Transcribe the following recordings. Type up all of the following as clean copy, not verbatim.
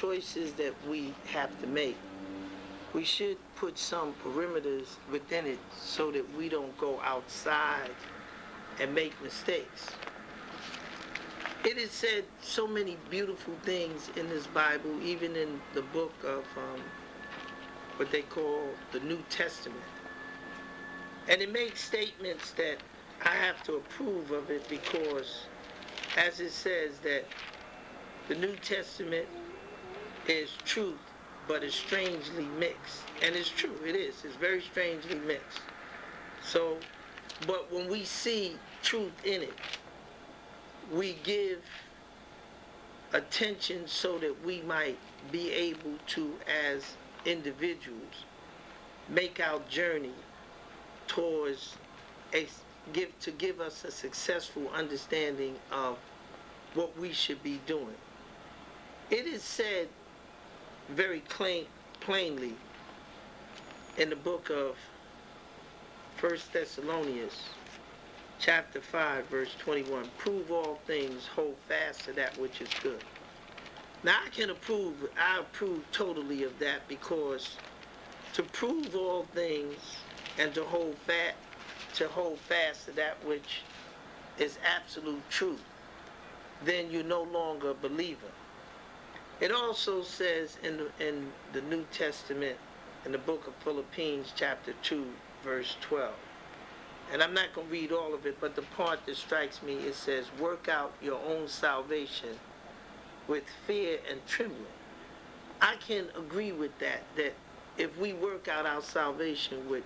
choices that we have to make, we should put some perimeters within it so that we don't go outside and make mistakes. It is said so many beautiful things in this Bible, even in the book of what they call the New Testament. And it makes statements that I have to approve of it because, as it says, that the New Testament is truth, but it's strangely mixed. And it's true, it is. It's very strangely mixed. So, but when we see truth in it, we give attention so that we might be able to, as individuals, make our journey towards to give us a successful understanding of what we should be doing. It is said very plainly in the book of 1 Thessalonians, chapter 5, verse 21, prove all things, hold fast to that which is good. Now I approve totally of that, because to prove all things and to hold fast to that which is absolute truth, then you're no longer a believer. It also says in the New Testament, in the book of Philippians, chapter 2, verse 12. And I'm not going to read all of it, but the part that strikes me, it says, work out your own salvation with fear and trembling. I can agree with that, that if we work out our salvation with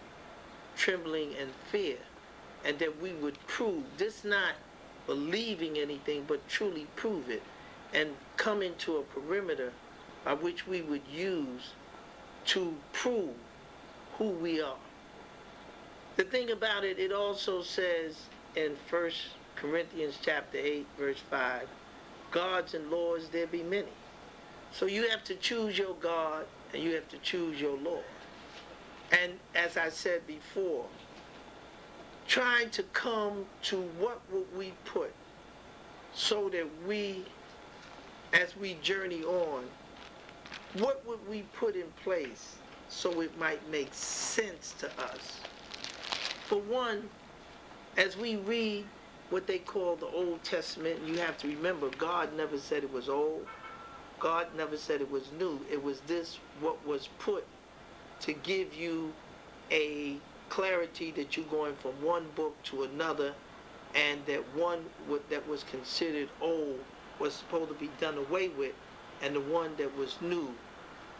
trembling and fear, and that we would prove, this not believing anything, but truly prove it, and come into a perimeter by which we would use to prove who we are. The thing about it, it also says in 1 Corinthians chapter 8, verse 5, gods and laws there be many. So you have to choose your God, and you have to choose your Lord. And as I said before, trying to come to what would we put so that we, as we journey on, what would we put in place so it might make sense to us? For one, as we read what they call the Old Testament, you have to remember, God never said it was old. God never said it was new. It was this, what was put, to give you a clarity that you're going from one book to another, and that one that was considered old was supposed to be done away with, and the one that was new,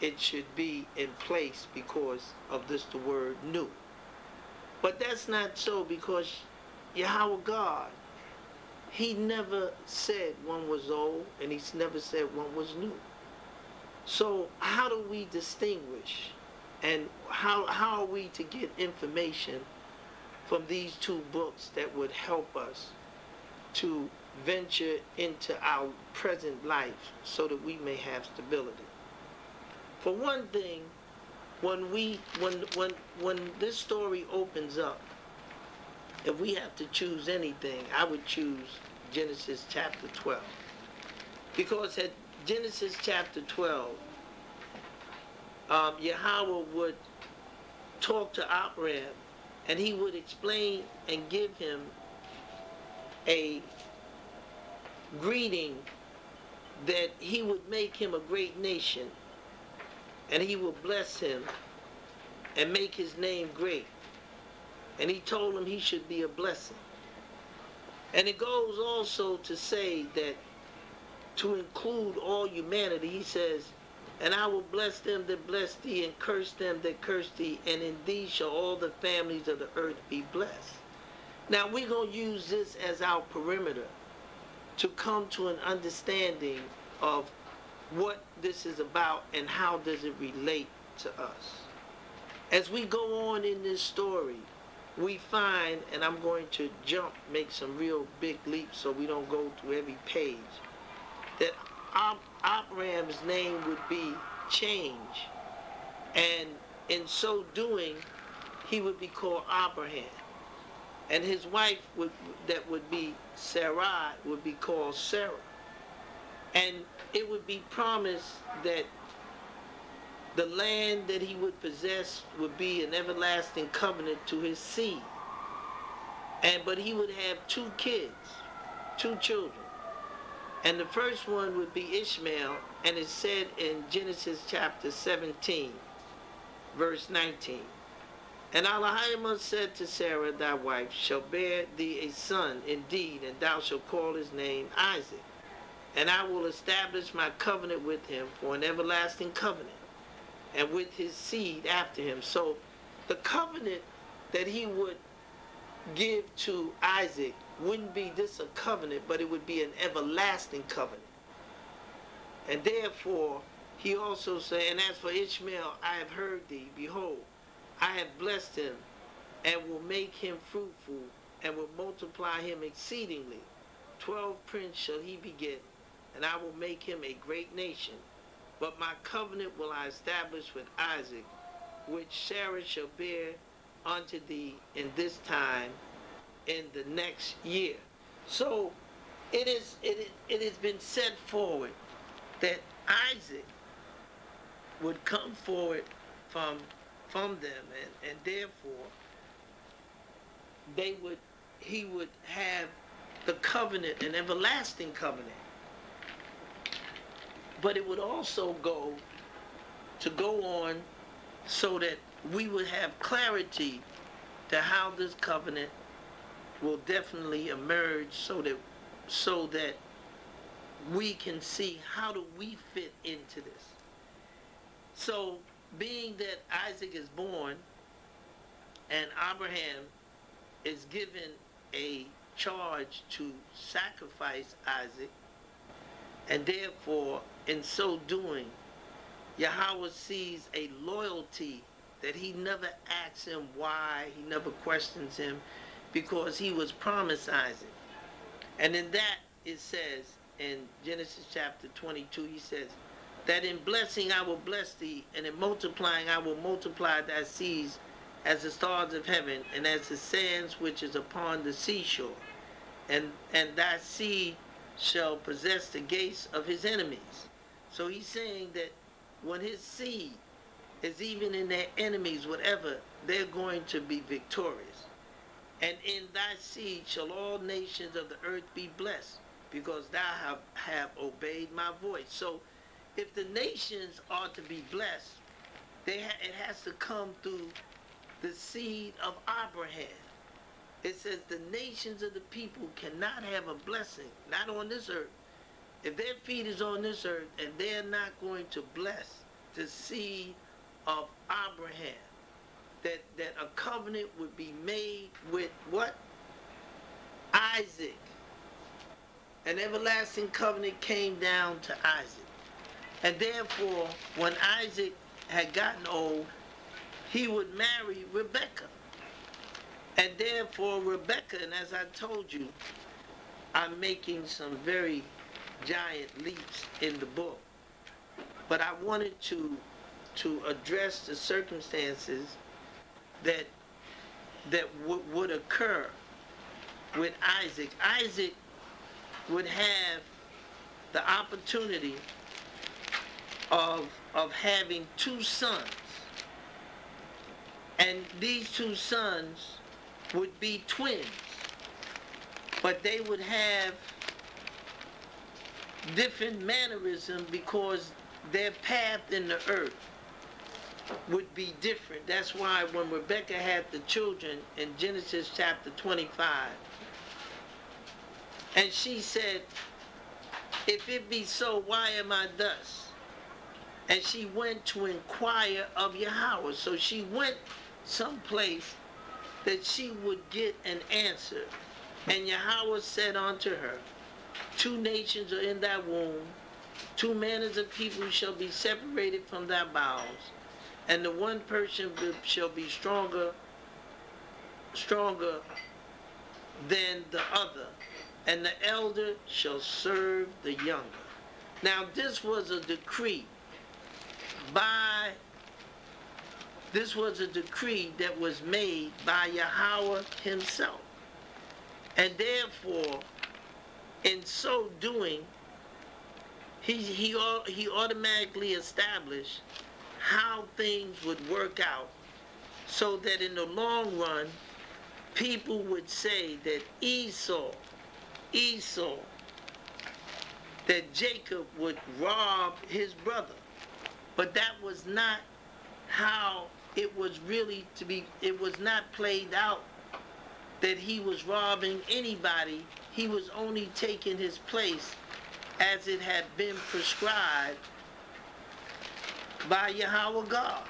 it should be in place because of this, the word new. But that's not so, because Yahweh God, he never said one was old, and he's never said one was new. So how do we distinguish, and how are we to get information from these two books that would help us to venture into our present life so that we may have stability? For one thing, when this story opens up, if we have to choose anything, I would choose Genesis chapter 12. Because at Genesis chapter 12, Yahweh would talk to Abraham, and he would explain and give him a greeting that he would make him a great nation, and he will bless him and make his name great. And he told him he should be a blessing. And it goes also to say that to include all humanity, he says, and I will bless them that bless thee, and curse them that curse thee, and in thee shall all the families of the earth be blessed. Now we're going to use this as our perimeter to come to an understanding of what this is about and how does it relate to us. As we go on in this story, we find, and I'm going to make some real big leaps so we don't go through every page, that Abraham's name would be changed, and in so doing, he would be called Abraham, and his wife, that would be Sarah, would be called Sarah. And it would be promised that the land that he would possess would be an everlasting covenant to his seed. But he would have two kids, two children. And the first one would be Ishmael, and it said in Genesis chapter 17, verse 19, "And Elohim said to Sarah, thy wife, shall bear thee a son indeed, and thou shalt call his name Isaac. And I will establish my covenant with him for an everlasting covenant, and with his seed after him." So the covenant that he would give to Isaac wouldn't be this a covenant, but it would be an everlasting covenant. And therefore, he also said, "And as for Ishmael, I have heard thee. Behold, I have blessed him, and will make him fruitful, and will multiply him exceedingly. 12 princes shall he beget, and I will make him a great nation. But my covenant will I establish with Isaac, which Sarah shall bear unto thee in this time, in the next year." So it has been set forward that Isaac would come forward from them, and therefore he would have the covenant, an everlasting covenant. But it would also go on so that we would have clarity to how this covenant will definitely emerge, so that we can see how do we fit into this. So being that Isaac is born and Abraham is given a charge to sacrifice Isaac, and therefore in so doing Yahweh sees a loyalty that he never asks him why, he never questions him, because he was promised Isaac. And in that it says in Genesis chapter 22, he says that in blessing I will bless thee, and in multiplying I will multiply thy seeds as the stars of heaven, and as the sands which is upon the seashore. And thy seed shall possess the gates of his enemies. So he's saying that when his seed is even in their enemies, whatever, they're going to be victorious. And in thy seed shall all nations of the earth be blessed, because thou have obeyed my voice. So if the nations are to be blessed, it has to come through the seed of Abraham. It says the nations of the people cannot have a blessing, not on this earth. If their feet is on this earth and they're not going to bless the seed of Abraham, that a covenant would be made with what? Isaac. An everlasting covenant came down to Isaac. And therefore, when Isaac had gotten old, he would marry Rebekah. And therefore, Rebekah, and as I told you, I'm making some very giant leaps in the book, but I wanted to address the circumstances that would occur with Isaac. Isaac would have the opportunity of having two sons, and these two sons would be twins, but they would have different mannerisms because their path in the earth would be different. That's why when Rebekah had the children in Genesis chapter 25, and she said, "If it be so, why am I thus?" And she went to inquire of Yahweh. So she went someplace that she would get an answer. And Yahweh said unto her, "Two nations are in thy womb, two manners of people shall be separated from thy bowels, and the one person shall be stronger than the other, and the elder shall serve the younger." Now this was a decree. This was a decree that was made by Yahweh himself. And therefore, in so doing, He automatically established how things would work out so that in the long run, people would say that Esau, that Jacob would rob his brother. But that was not how it was really to be. It was not played out that he was robbing anybody. He was only taking his place as it had been prescribed by Yahweh God.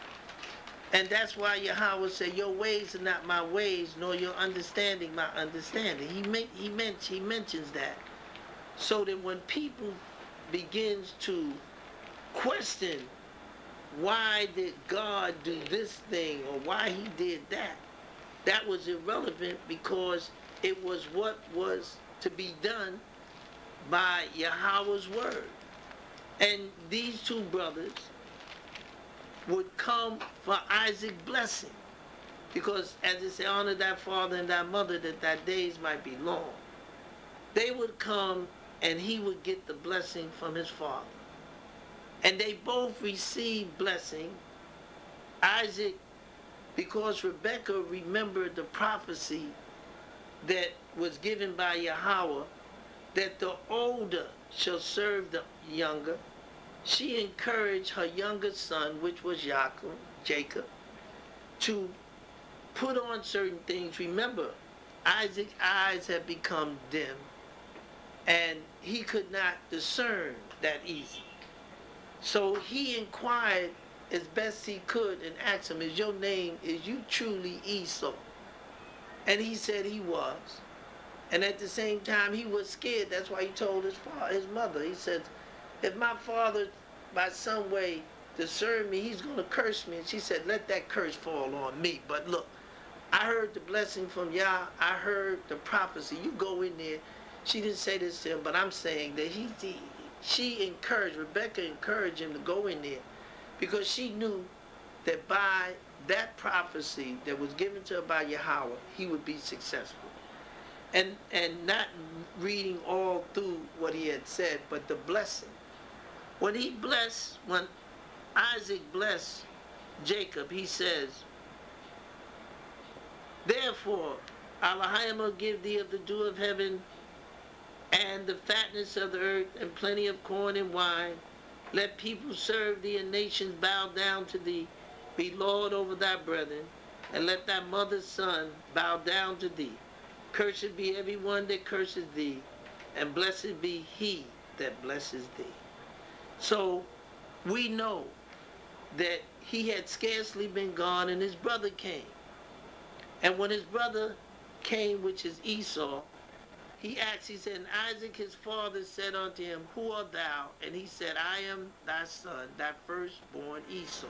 And that's why Yahweh said, your ways are not my ways, nor your understanding my understanding. He mentions that. So that when people begins to question why did God do this thing or why he did that, that was irrelevant because it was what was to be done by Yahweh's word. And these two brothers would come for Isaac's blessing because, as they say, honor thy father and thy mother that thy days might be long. They would come and he would get the blessing from his father. And they both received blessing. Isaac, because Rebekah remembered the prophecy that was given by Yahweh, that the older shall serve the younger. She encouraged her younger son, which was Jacob, to put on certain things. Remember, Isaac's eyes had become dim, and he could not discern that easy. So he inquired as best he could and asked him, is you truly Esau? And he said he was. And at the same time, he was scared. That's why he told his mother. He said, if my father by some way discerned me, he's going to curse me. And she said, let that curse fall on me. But look, I heard the blessing from Yah. I heard the prophecy. You go in there. She didn't say this to him, but I'm saying that Rebekah encouraged him to go in there because she knew that by that prophecy that was given to her by Yahweh, he would be successful. And not reading all through what he had said, but the blessing. When Isaac blessed Jacob, he says, therefore, Elohim will give thee of the dew of heaven and the fatness of the earth and plenty of corn and wine. Let people serve thee and nations bow down to thee. Be lord over thy brethren, and let thy mother's son bow down to thee. Cursed be everyone that curses thee, and blessed be he that blesses thee. So we know that he had scarcely been gone and his brother came. And when his brother came, which is Esau, he asked, he said, and Isaac his father said unto him, who art thou? And he said, I am thy son, thy firstborn Esau.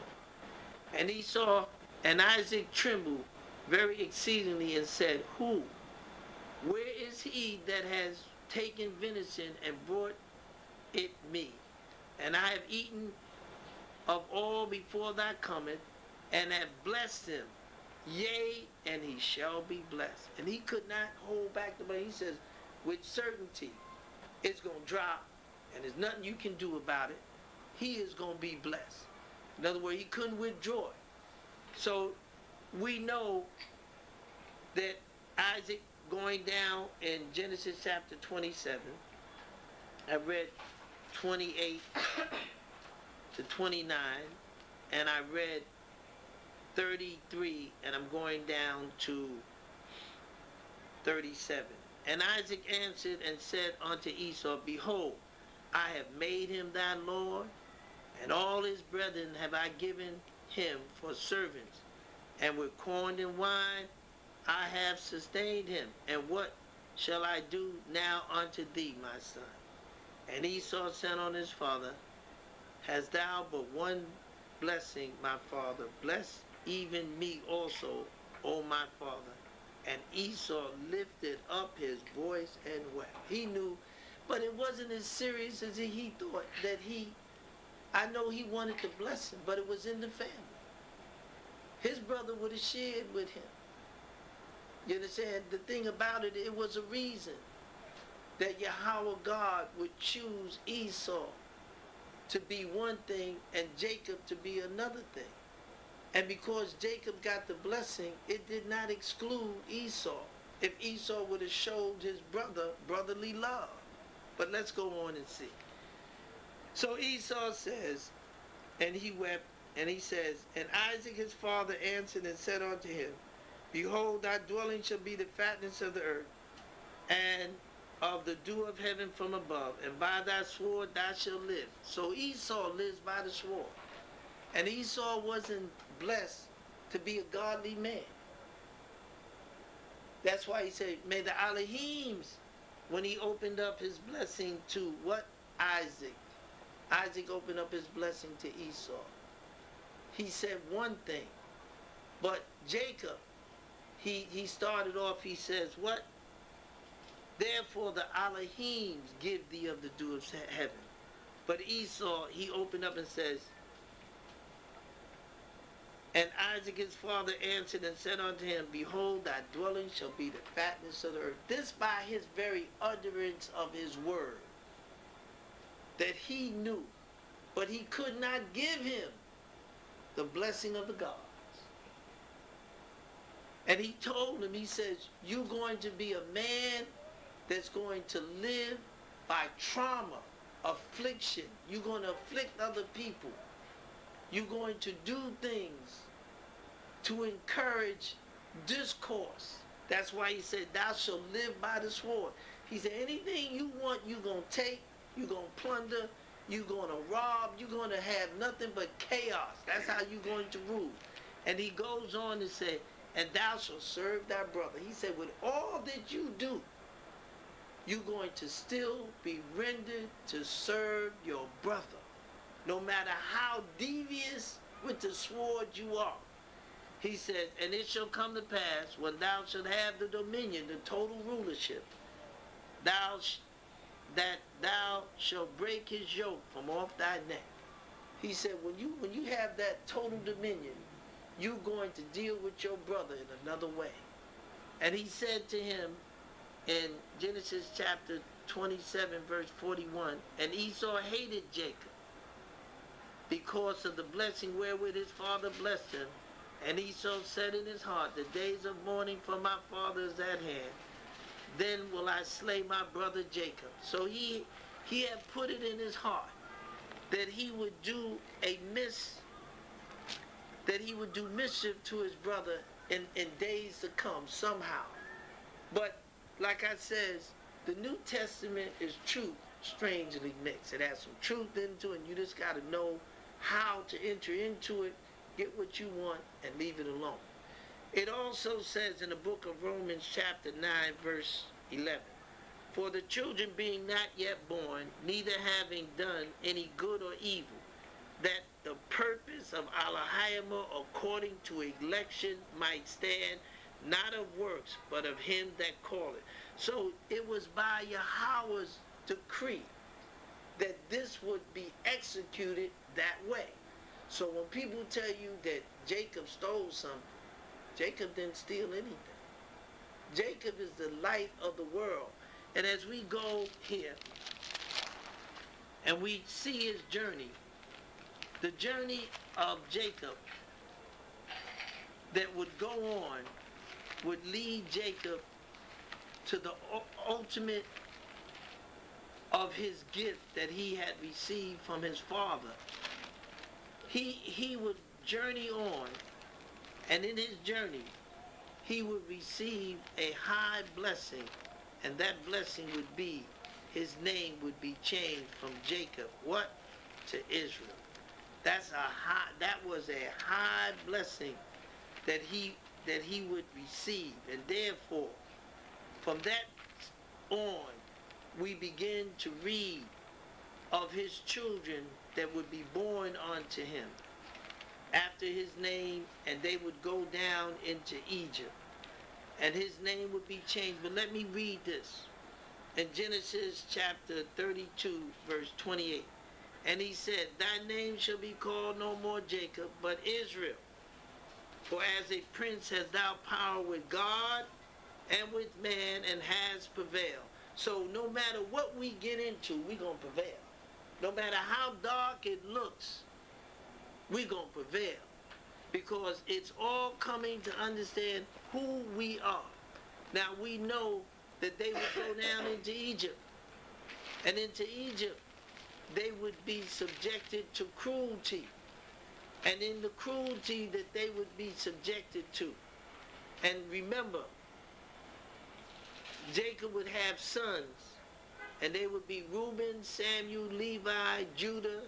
And Esau and Isaac trembled very exceedingly and said, who? Where is he that has taken venison and brought it me? And I have eaten of all before thy cometh, and have blessed him. Yea, and he shall be blessed. And he could not hold back the blessing. He says, with certainty, it's going to drop, and there's nothing you can do about it. He is going to be blessed. In other words, he couldn't withdraw it. So we know that Isaac, going down in Genesis chapter 27, I read 28 to 29, and I read 33, and I'm going down to 37. And Isaac answered and said unto Esau, behold, I have made him thy lord, and all his brethren have I given him for servants, and with corn and wine I have sustained him, and what shall I do now unto thee, my son? And Esau said on his father, hast thou but one blessing, my father? Bless even me also, O my father. And Esau lifted up his voice and wept. He knew, but it wasn't as serious as he thought. I know he wanted the blessing, but it was in the family. His brother would have shared with him. You understand? The thing about it, it was a reason that Yahweh God would choose Esau to be one thing and Jacob to be another thing. And because Jacob got the blessing, it did not exclude Esau. If Esau would have showed his brother brotherly love. But let's go on and see. So Esau says, and he wept, and he says, and Isaac his father answered and said unto him, Behold, thy dwelling shall be the fatness of the earth, and of the dew of heaven from above, and by thy sword thou shalt live. So Esau lives by the sword. And Esau wasn't blessed to be a godly man. That's why he said, may the Elohims, when he opened up his blessing to what? Isaac. Isaac opened up his blessing to Esau. He said one thing. But Jacob, he started off, he says what? Therefore the Elohims give thee of the dew of heaven. But Esau, he opened up and says, And Isaac his father answered and said unto him, Behold, thy dwelling shall be the fatness of the earth. This by his very utterance of his word that he knew, but he could not give him the blessing of the gods. And he told him, he says, you're going to be a man that's going to live by trauma, affliction. You're going to afflict other people. You're going to do things to encourage discourse. That's why he said, thou shalt live by the sword. He said, anything you want, you're going to take, you're going to plunder, you're going to rob, you're going to have nothing but chaos. That's how you're going to rule. And he goes on to say, and thou shalt serve thy brother. He said, with all that you do, you're going to still be rendered to serve your brother. No matter how devious with the sword you are. He says, and it shall come to pass when thou shalt have the dominion, the total rulership, that thou shalt break his yoke from off thy neck. He said, when you have that total dominion, you're going to deal with your brother in another way. And he said to him in Genesis chapter 27, verse 41, and Esau hated Jacob, because of the blessing wherewith his father blessed him. And Esau said in his heart, The days of mourning for my father is at hand. Then will I slay my brother Jacob. So he had put it in his heart that he would do mischief to his brother in days to come somehow. But like I says, the New Testament is truth strangely mixed. It has some truth into it, and you just got to know how to enter into it, get what you want, and leave it alone. It also says in the book of Romans chapter 9 verse 11, For the children being not yet born, neither having done any good or evil, that the purpose of Elohim according to election might stand, not of works, but of him that calleth. So it was by Yahweh's decree that this would be executed that way. So when people tell you that Jacob stole something, Jacob didn't steal anything. Jacob is the light of the world. And as we go here and we see his journey, the journey of Jacob that would go on would lead Jacob to the ultimate of his gift that he had received from his father. He would journey on, and in his journey, he would receive a high blessing, and that blessing would be, his name would be changed from Jacob, what? To Israel. That was a high blessing that he would receive, and therefore, from that on, we begin to read of his children that would be born unto him after his name, and they would go down into Egypt, and his name would be changed. But let me read this in Genesis chapter 32 verse 28, and he said, Thy name shall be called no more Jacob, but Israel, for as a prince hast thou power with God and with man, and hast prevailed. So no matter what we get into, we're going to prevail. No matter how dark it looks, we're going to prevail, because it's all coming to understand who we are. Now, we know that they would go down into Egypt, and into Egypt they would be subjected to cruelty, and in the cruelty that they would be subjected to. And remember, Jacob would have sons, and they would be Reuben, Samuel, Levi, Judah,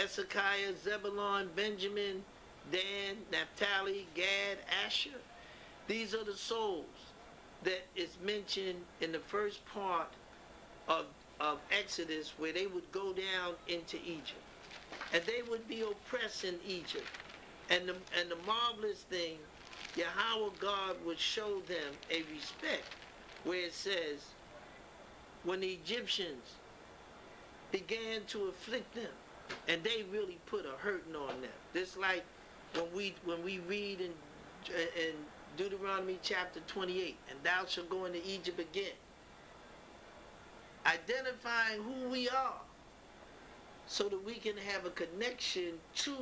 Issachar, Zebulon, Benjamin, Dan, Naphtali, Gad, Asher. These are the souls that is mentioned in the first part of Exodus, where they would go down into Egypt. And they would be oppressed in Egypt. And the marvelous thing, Yahweh God would show them a respect, where it says, when the Egyptians began to afflict them, and they really put a hurting on them. Just like when we read in Deuteronomy chapter 28, and thou shalt go into Egypt again. Identifying who we are, so that we can have a connection to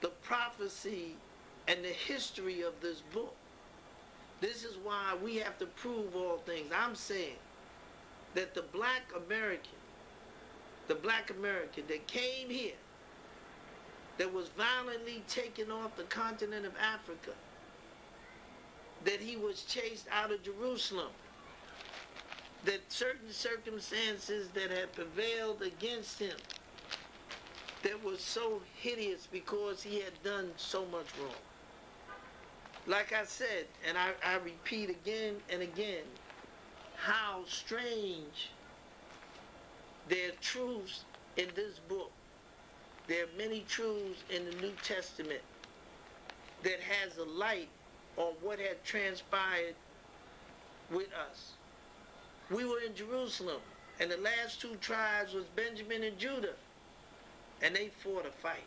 the prophecy and the history of this book. This is why we have to prove all things. I'm saying that the black American that came here, that was violently taken off the continent of Africa, that he was chased out of Jerusalem, that certain circumstances that had prevailed against him that was so hideous because he had done so much wrong. Like I said, and I repeat again and again, how strange there are truths in this book. There are many truths in the New Testament that has a light on what had transpired with us. We were in Jerusalem, and the last two tribes was Benjamin and Judah, and they fought a fight.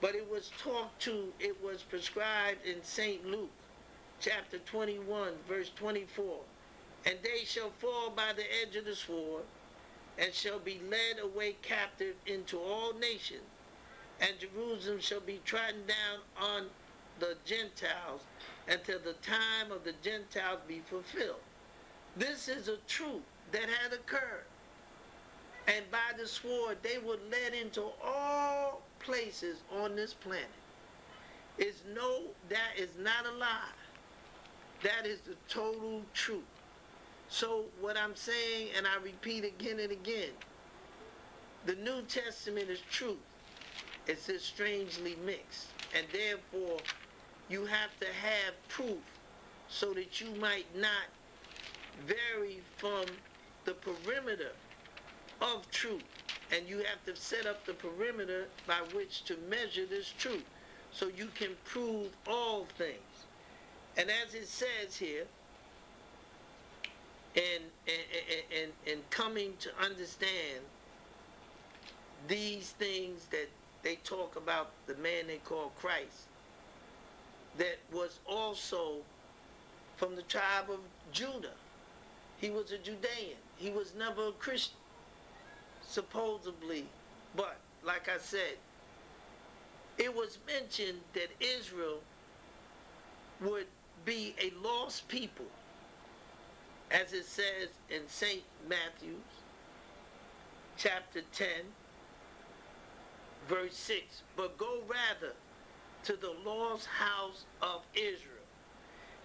But it was talked to, it was prescribed in St. Luke, chapter 21, verse 24. And they shall fall by the edge of the sword, and shall be led away captive into all nations, and Jerusalem shall be trodden down on the Gentiles until the time of the Gentiles be fulfilled. This is a truth that had occurred. And by the sword, they were led into all places on this planet. That is not a lie. That is the total truth. So what I'm saying, and I repeat again and again, the New Testament is truth. It's just strangely mixed. And therefore, you have to have proof so that you might not vary from the perimeter of truth, and you have to set up the perimeter by which to measure this truth, so you can prove all things. And as it says here, in coming to understand these things that they talk about the man they call Christ, that was also from the tribe of Judah. He was a Judean. He was never a Christian, supposedly. But, like I said, it was mentioned that Israel would be a lost people, as it says in St. Matthew's chapter 10, verse 6. But go rather to the lost house of Israel.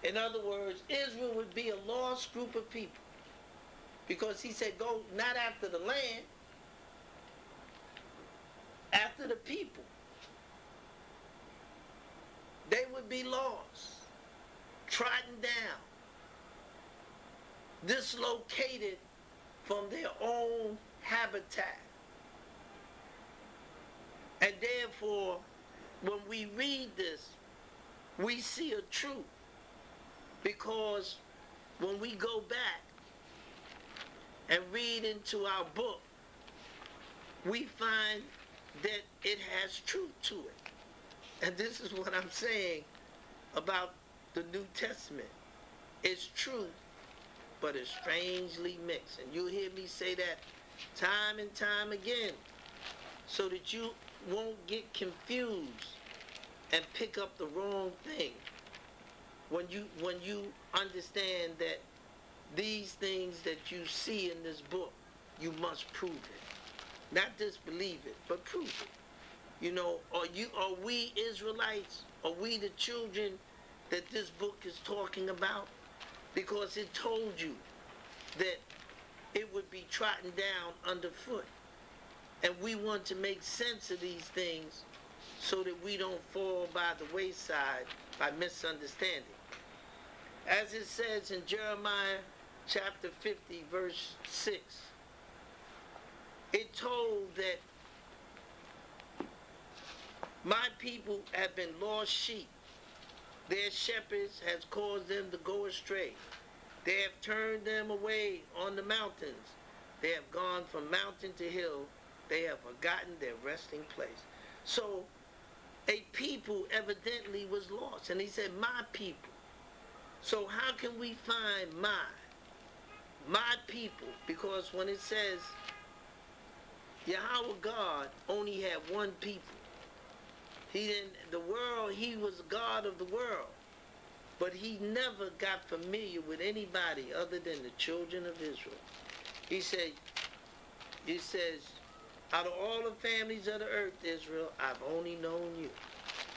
In other words, Israel would be a lost group of people, because he said, go not after the land, after the people. They would be lost, trodden down, dislocated from their own habitat. And therefore, when we read this, we see a truth. Because when we go back and read into our book, we find that it has truth to it. And this is what I'm saying about the New Testament. It's truth, but it's strangely mixed. And you'll hear me say that time and time again, so that you won't get confused and pick up the wrong thing. When you understand that these things that you see in this book, you must prove it. Not just believe it, but prove it. You know, are we Israelites? Are we the children that this book is talking about? Because it told you that it would be trodden down underfoot. And we want to make sense of these things so that we don't fall by the wayside by misunderstanding. As it says in Jeremiah chapter 50, verse 6, it told that my people have been lost sheep. Their shepherds has caused them to go astray. They have turned them away on the mountains. They have gone from mountain to hill. They have forgotten their resting place. So a people evidently was lost. And he said, my people. So how can we find my people? Because when it says Yahweh God only had one people. He didn't, the world, he was God of the world. But he never got familiar with anybody other than the children of Israel. He says, out of all the families of the earth, Israel, I've only known you.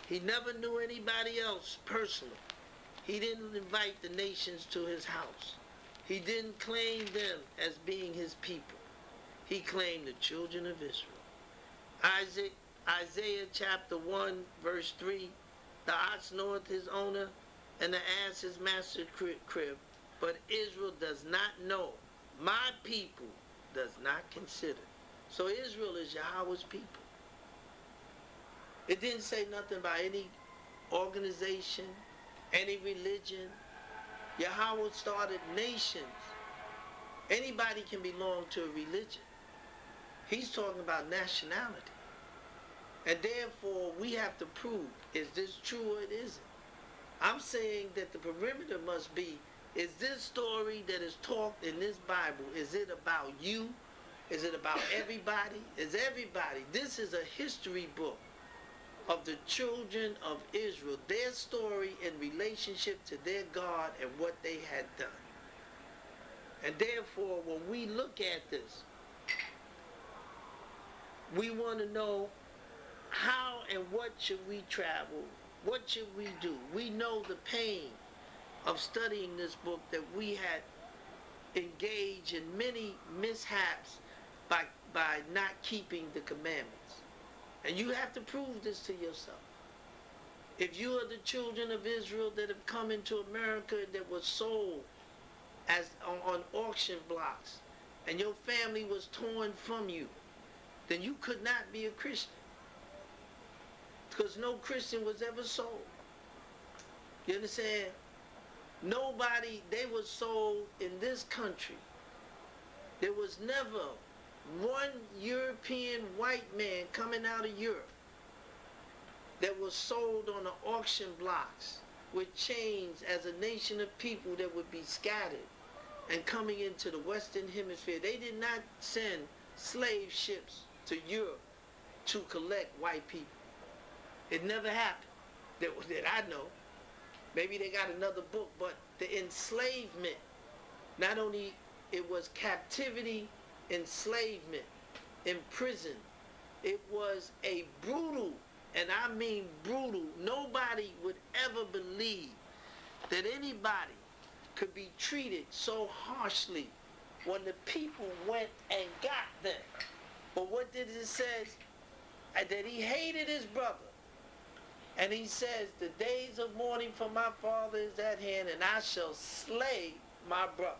He never knew anybody else personally. He didn't invite the nations to his house. He didn't claim them as being his people. He claimed the children of Israel. Isaiah chapter 1, verse 3, the ox knoweth his owner, and the ass his master's crib, but Israel does not know. My people does not consider. So Israel is Yahweh's people. It didn't say nothing about any organization, any religion. Yahweh started nations. Anybody can belong to a religion. He's talking about nationality. And therefore, we have to prove, is this true or it isn't? I'm saying that the perimeter must be, is this story that is talked in this Bible, is it about you? Is it about everybody? Is everybody? This is a history book of the children of Israel, their story in relationship to their God and what they had done. And therefore, when we look at this, we want to know how and what should we travel? What should we do? We know the pain of studying this book, that we had engaged in many mishaps by not keeping the commandments. And you have to prove this to yourself. If you are the children of Israel that have come into America, that were sold as on auction blocks, and your family was torn from you, then you could not be a Christian. Because no Christian was ever sold. You understand? Nobody, they were sold in this country. There was never one European white man coming out of Europe that was sold on the auction blocks with chains as a nation of people that would be scattered and coming into the Western Hemisphere. They did not send slave ships to Europe to collect white people. It never happened that I know. Maybe they got another book, but the enslavement, not only it was captivity, enslavement, in prison, it was a brutal, and I mean brutal, nobody would ever believe that anybody could be treated so harshly when the people went and got them. But what did it say? That he hated his brother. And he says, the days of mourning for my father is at hand, and I shall slay my brother.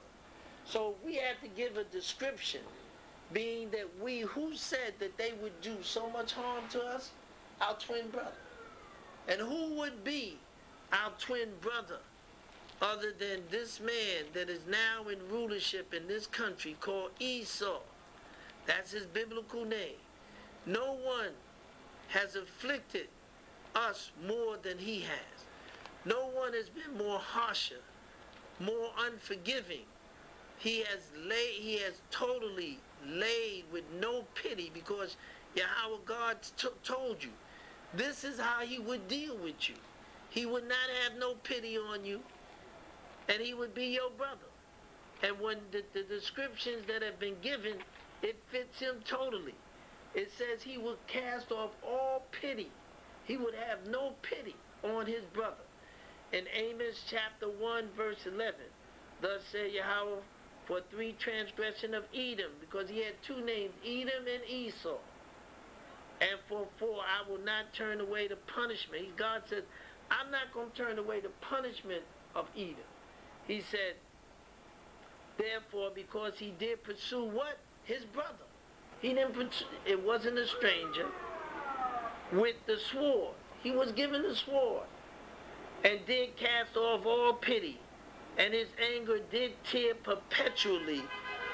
So we have to give a description, being that we, who said that they would do so much harm to us? Our twin brother. And who would be our twin brother other than this man that is now in rulership in this country called Esau? That's his biblical name. No one has afflicted us more than he has. No one has been more harsher, more unforgiving. He has totally laid with no pity, because Yahweh God told you, this is how he would deal with you. He would not have no pity on you, and he would be your brother. And when the descriptions that have been given, it fits him totally. It says he will cast off all pity. He would have no pity on his brother. In Amos chapter 1 verse 11, thus said Yahweh, for three transgression of Edom, because he had two names, Edom and Esau. And for four, I will not turn away the punishment. God said, I'm not going to turn away the punishment of Edom. He said, therefore, because he did pursue what? His brother. He didn't pursue, it wasn't a stranger. With the sword, he was given the sword, and did cast off all pity, and his anger did tear perpetually,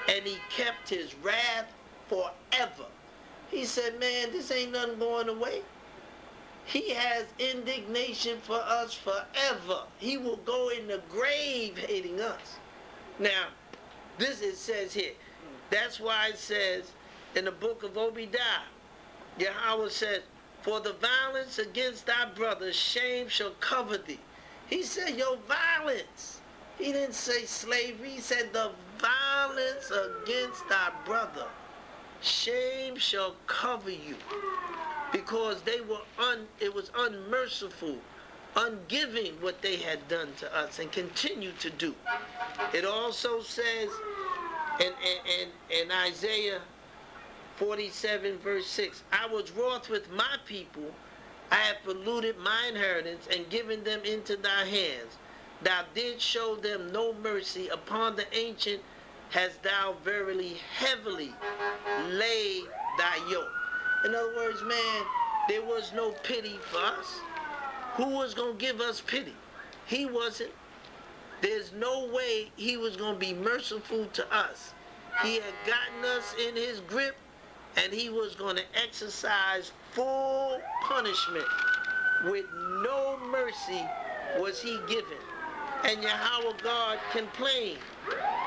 and he kept his wrath forever. He said, man, this ain't nothing going away. He has indignation for us forever. He will go in the grave hating us. Now, this it says here. That's why it says in the book of Obadiah, Yahweh says, for the violence against thy brother, shame shall cover thee. He said, your violence. He didn't say slavery. He said, the violence against thy brother, shame shall cover you. Because they were it was unmerciful, ungiving what they had done to us and continue to do. It also says in Isaiah 47 verse 6, I was wroth with my people, I have polluted my inheritance and given them into thy hands. Thou didst show them no mercy, upon the ancient hast thou verily heavily laid thy yoke. In other words, man, there was no pity for us. Who was going to give us pity? He wasn't. There's no way he was going to be merciful to us. He had gotten us in his grip, and he was going to exercise full punishment. With no mercy was he given. And Yahweh God complained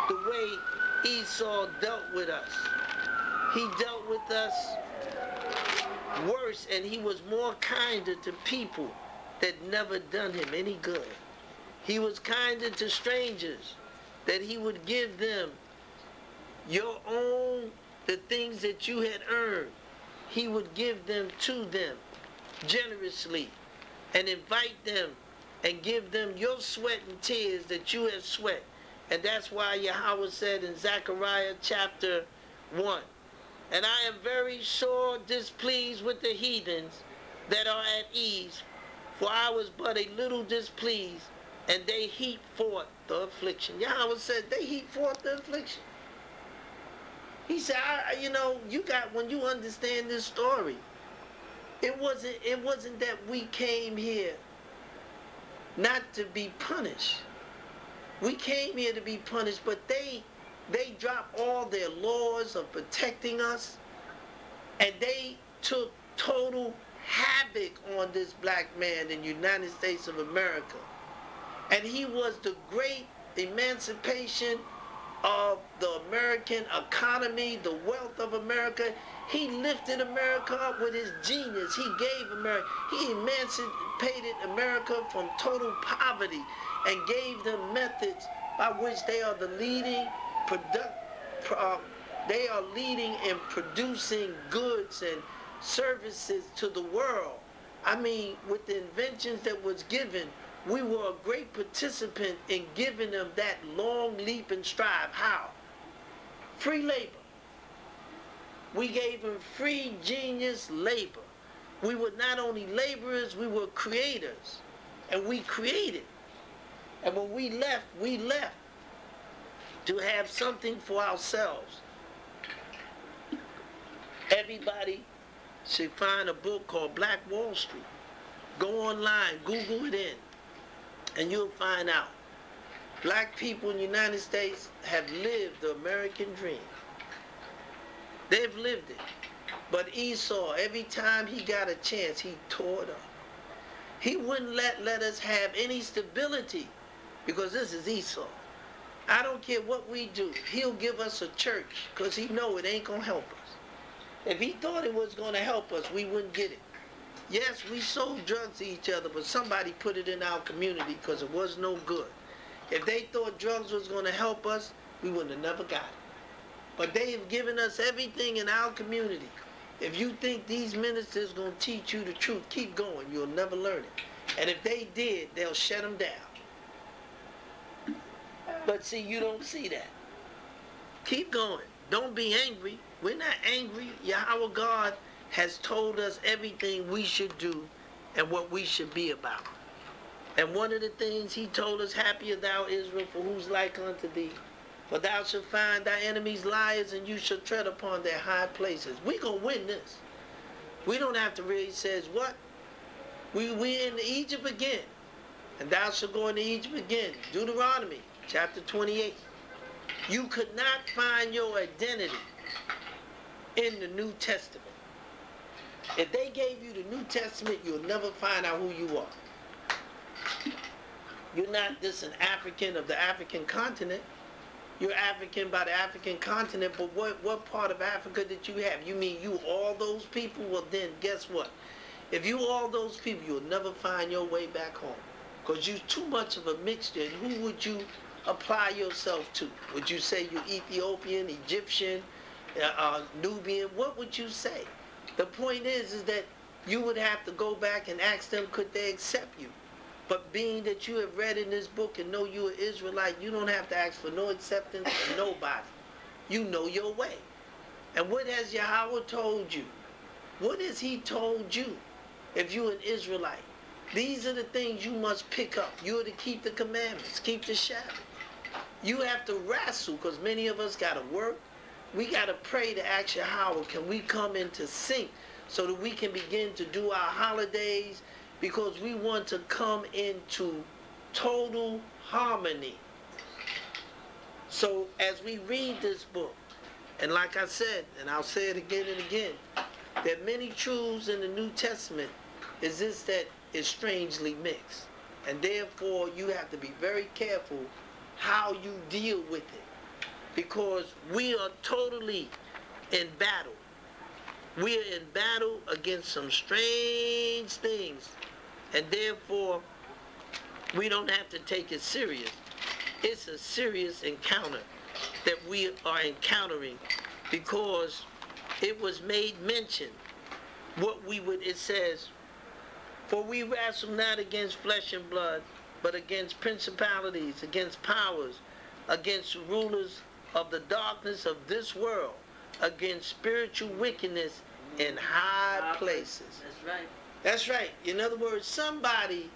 the way Esau dealt with us. He dealt with us worse, and he was more kinder to people that never done him any good. He was kinder to strangers, that he would give them your own, the things that you had earned, he would give them to them generously, and invite them and give them your sweat and tears that you had sweat. And that's why Yahweh said in Zechariah chapter 1, and I am very sore displeased with the heathens that are at ease, for I was but a little displeased, and they heap forth the affliction. Yahweh said, they heap forth the affliction. He said, when you understand this story, it wasn't that we came here not to be punished. We came here to be punished, but they dropped all their laws of protecting us, and they took total havoc on this black man in the United States of America. And he was the great emancipation of the American economy, the wealth of America. He lifted America up with his genius. He gave America, he emancipated America from total poverty and gave them methods by which they are the leading they are leading in producing goods and services to the world. I mean, with the inventions that was given, we were a great participant in giving them that long leap and strive. How? Free labor. We gave them free genius labor. We were not only laborers, we were creators. And we created. And when we left to have something for ourselves. Everybody should find a book called Black Wall Street. Go online, Google it in. And you'll find out. Black people in the United States have lived the American dream. They've lived it. But Esau, every time he got a chance, he tore it up. He wouldn't let us have any stability, because this is Esau. I don't care what we do. He'll give us a church because he know it ain't going to help us. If he thought it was going to help us, we wouldn't get it. Yes, we sold drugs to each other, but somebody put it in our community because it was no good. If they thought drugs was going to help us, we wouldn't have never got it. But they have given us everything in our community. If you think these ministers going to teach you the truth, keep going. You'll never learn it. And if they did, they'll shut them down. But see, you don't see that. Keep going. Don't be angry. We're not angry. Yahweh God has told us everything we should do and what we should be about. And one of the things he told us, happy art thou, Israel, for who's like unto thee. For thou shalt find thy enemies liars, and you shall tread upon their high places. We're going to win this. We don't have to really say what. We're in Egypt again. And thou shalt go into Egypt again. Deuteronomy chapter 28. You could not find your identity in the New Testament. If they gave you the New Testament, you'll never find out who you are. You're not just an African of the African continent. You're African by the African continent, but what part of Africa did you have? You mean you all those people? Well, then guess what? If you all those people, you'll never find your way back home because you're too much of a mixture. And who would you apply yourself to? Would you say you're Ethiopian, Egyptian, Nubian? What would you say? The point is that you would have to go back and ask them, could they accept you? But being that you have read in this book and know you're an Israelite, you don't have to ask for no acceptance from nobody. You know your way. And what has Yahweh told you? What has he told you if you're an Israelite? These are the things you must pick up. You're to keep the commandments, keep the Sabbath. You have to wrestle because many of us got to work. We got to pray to ask Yahweh, can we come into sync so that we can begin to do our holidays, because we want to come into total harmony. So as we read this book, and like I said, and I'll say it again and again, that many truths in the New Testament is this that is strangely mixed. And therefore, you have to be very careful how you deal with it, because we are totally in battle. We are in battle against some strange things, and therefore, we don't have to take it serious. It's a serious encounter that we are encountering, because it was made mention what we would, it says, for we wrestle not against flesh and blood, but against principalities, against powers, against rulers of the darkness of this world, against spiritual wickedness in high places. That's right. That's right. In other words, somebody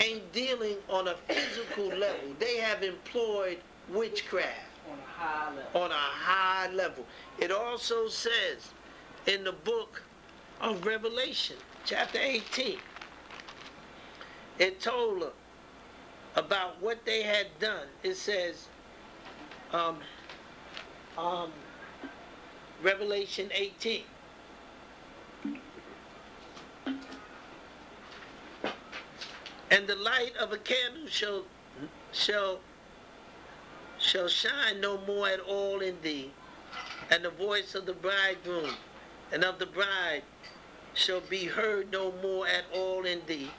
ain't dealing on a physical level. They have employed witchcraft. On a high level. On a high level. It also says in the book of Revelation, chapter 18, it told them about what they had done. It says, Revelation 18. And the light of a candle shall shine no more at all in thee, and the voice of the bridegroom and of the bride shall be heard no more at all in thee.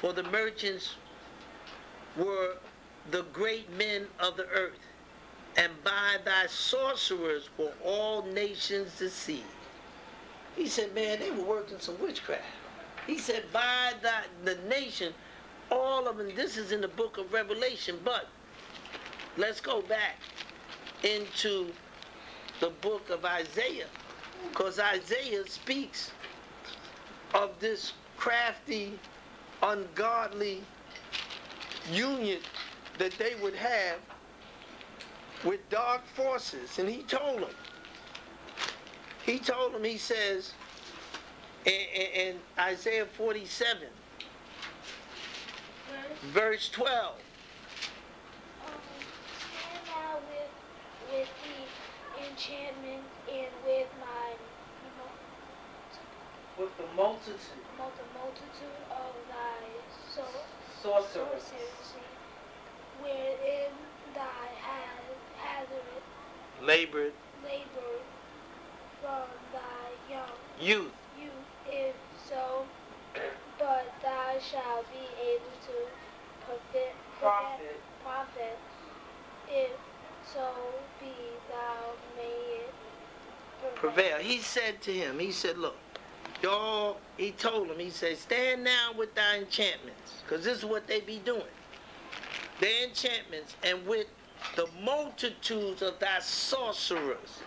For the merchants were the great men of the earth, and by thy sorcerers were all nations deceived. He said, man, they were working some witchcraft. He said, by the nation, all of them, this is in the book of Revelation, but let's go back into the book of Isaiah, because Isaiah speaks of this crafty, ungodly union that they would have with dark forces. And he told them, he says in Isaiah 47, verse 12. Stand thou with the enchantment and with the multitude of thy sorceries, wherein thy hazard, labored from thy young youth, if so, but thou shalt be able to profit, if so be thou mayest prevail. He said to him, he said, look, y'all, he told him, he said, stand now with thy enchantments, because this is what they be doing. Their enchantments, and with the multitudes of thy sorcerers.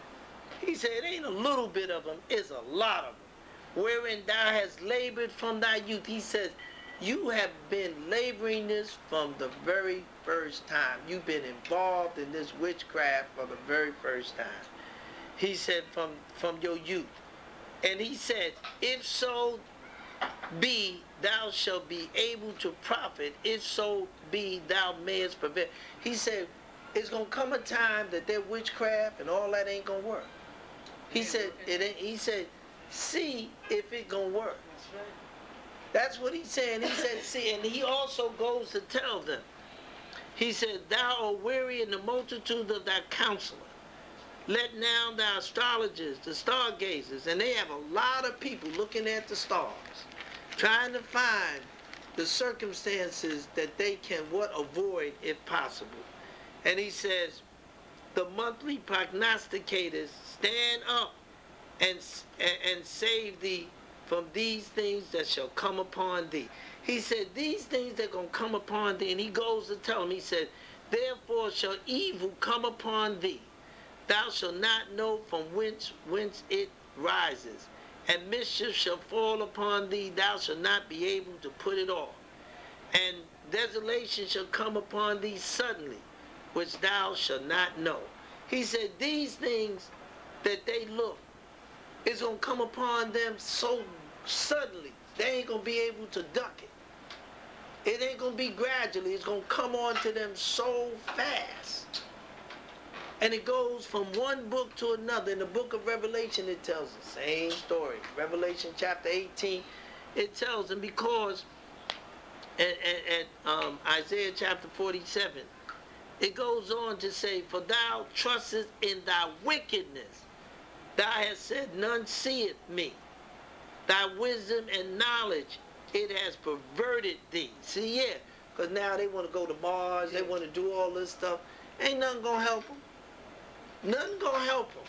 He said, it ain't a little bit of them, it's a lot of them, wherein thou hast labored from thy youth. He says, you have been laboring this from the very first time. You've been involved in this witchcraft from the very first time. He said, from your youth. And he said, if so be, thou shalt be able to profit. If so be, thou mayest prevail. He said, it's going to come a time that their witchcraft and all that ain't going to work. He said, it ain't, he said, see if it going to work. That's right. That's what he's saying. He said, see, and he also goes to tell them. He said, thou art weary in the multitude of thy counselor. Let now the astrologers, the stargazers, and they have a lot of people looking at the stars, trying to find the circumstances that they can avoid if possible. And he says, the monthly prognosticators, stand up and save thee from these things that shall come upon thee. He said, these things that are going to come upon thee, and he goes to tell them, he said, therefore shall evil come upon thee. Thou shalt not know from whence it rises, and mischief shall fall upon thee, thou shalt not be able to put it off. And desolation shall come upon thee suddenly, which thou shalt not know. He said these things that they look, it's going to come upon them so suddenly, they ain't going to be able to duck it. It ain't going to be gradually, it's going to come on to them so fast. And it goes from one book to another. In the book of Revelation, it tells the same story. Revelation chapter 18, it tells them because at Isaiah chapter 47, it goes on to say, for thou trustest in thy wickedness. Thou hast said, none seeth me. Thy wisdom and knowledge, it has perverted thee. See, yeah, because now they want to go to Mars. They want to do all this stuff. Ain't nothing going to help them. Nothing going to help them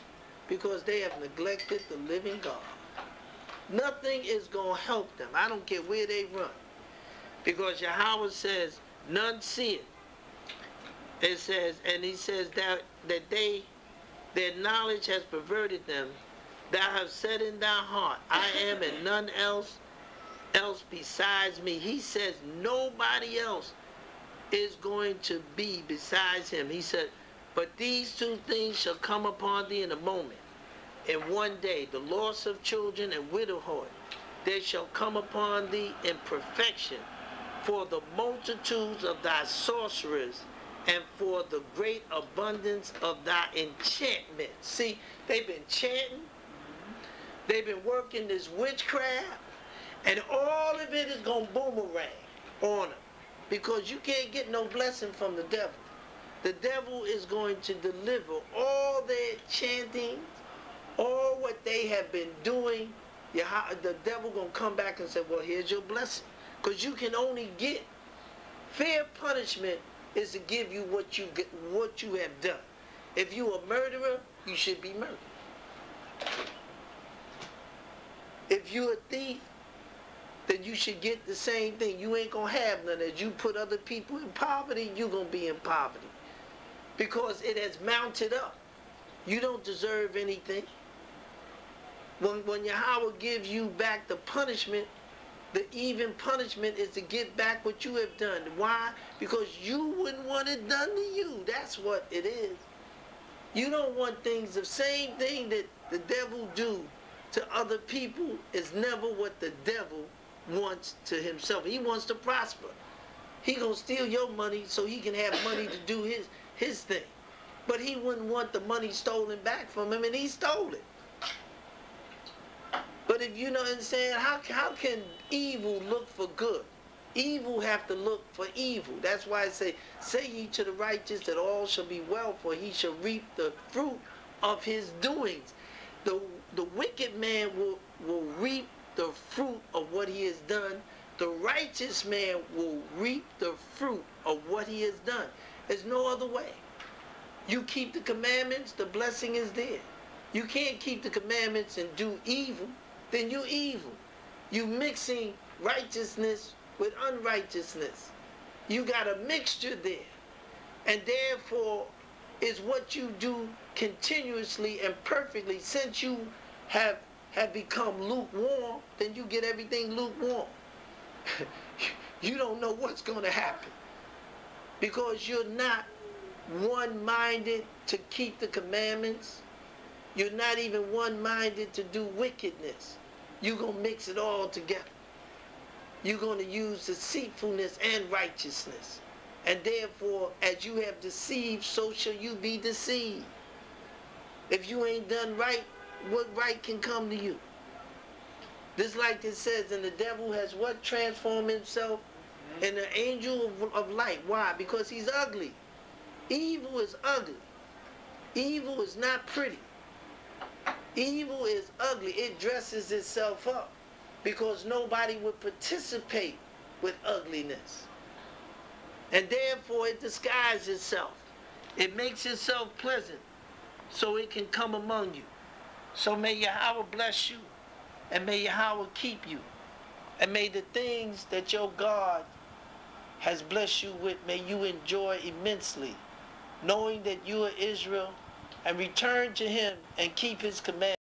because they have neglected the living God. Nothing is going to help them. I don't care where they run. Because Yahweh says, none see it. It says, and he says that their knowledge has perverted them. Thou hast said in thy heart, I am and none else besides me. He says, nobody else is going to be besides him. He said, but these two things shall come upon thee in a moment, in one day, the loss of children and widowhood. They shall come upon thee in perfection, for the multitudes of thy sorcerers, and for the great abundance of thy enchantment. See, they've been chanting, they've been working this witchcraft, and all of it is going to boomerang on them, because you can't get no blessing from the devil. The devil is going to deliver all their chanting, all what they have been doing. The devil going to come back and say, well, here's your blessing. Because you can only get, fair punishment is to give you what you have done. If you a murderer, you should be murdered. If you a thief, then you should get the same thing. You ain't going to have none. As you put other people in poverty, you're going to be in poverty. Because it has mounted up. You don't deserve anything. When Yahweh gives you back the punishment, the even punishment is to get back what you have done. Why? Because you wouldn't want it done to you. That's what it is. You don't want things, the same thing that the devil do to other people is never what the devil wants to himself. He wants to prosper. He gonna steal your money so he can have money to do his thing. But he wouldn't want the money stolen back from him, and he stole it. But if you know what I'm saying, how can evil look for good? Evil have to look for evil. That's why I say ye to the righteous that all shall be well, for he shall reap the fruit of his doings. The wicked man will reap the fruit of what he has done. The righteous man will reap the fruit of what he has done. There's no other way. You keep the commandments, the blessing is there. You can't keep the commandments and do evil, then you're evil. You're mixing righteousness with unrighteousness. You got a mixture there. And therefore, is what you do continuously and perfectly. Since you have become lukewarm, then you get everything lukewarm. You don't know what's going to happen, because you're not one-minded to keep the commandments. You're not even one-minded to do wickedness. You're going to mix it all together. You're going to use deceitfulness and righteousness. And therefore, as you have deceived, so shall you be deceived. If you ain't done right, what right can come to you? Just like it says, and the devil has what? Transformed himself in an angel of light. Why? Because he's ugly. Evil is ugly. Evil is not pretty. Evil is ugly. It dresses itself up, because nobody would participate with ugliness. And therefore it disguises itself. It makes itself pleasant so it can come among you. So may Yahweh bless you, and may Yahweh keep you, and may the things that your God has blessed you with, may you enjoy immensely, knowing that you are Israel, and return to him and keep his commandments.